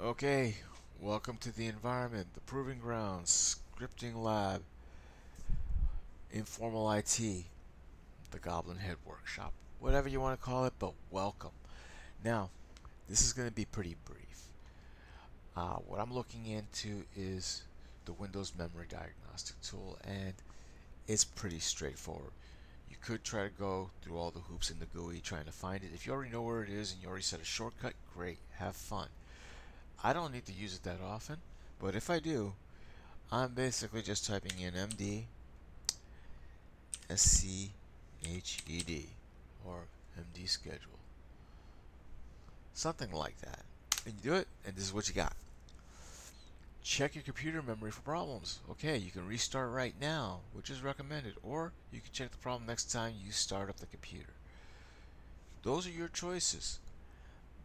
Okay, welcome to the environment, the proving grounds, scripting lab, informal IT, the Goblin Head Workshop, whatever you want to call it, but welcome. Now, this is going to be pretty brief. What I'm looking into is the Windows Memory Diagnostic Tool, and it's pretty straightforward. You could try to go through all the hoops in the GUI trying to find it. If you already know where it is and you already set a shortcut, great, have fun. I don't need to use it that often, but if I do, I'm basically just typing in MD SCHED or MD schedule, something like that, and you do it, and this is what you got. Check your computer memory for problems. Okay, you can restart right now, which is recommended, or you can check the problem next time you start up the computer. Those are your choices,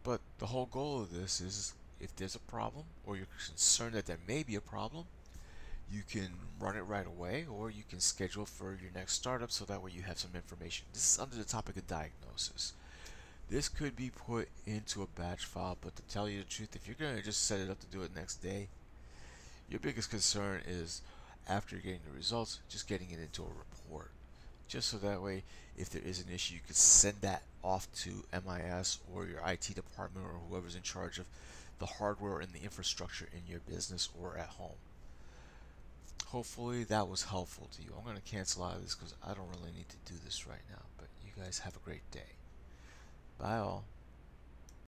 but the whole goal of this is, if there's a problem or you're concerned that there may be a problem, you can run it right away, or you can schedule for your next startup so that way you have some information. This is under the topic of diagnosis. This could be put into a batch file, but to tell you the truth, if you're going to just set it up to do it next day, your biggest concern is, after getting the results, just getting it into a report, just so that way if there is an issue, you can send that off to MIS or your IT department or whoever's in charge of the hardware and the infrastructure in your business or at home. Hopefully that was helpful to you. I'm going to cancel out of this because I don't really need to do this right now, but you guys have a great day. Bye all.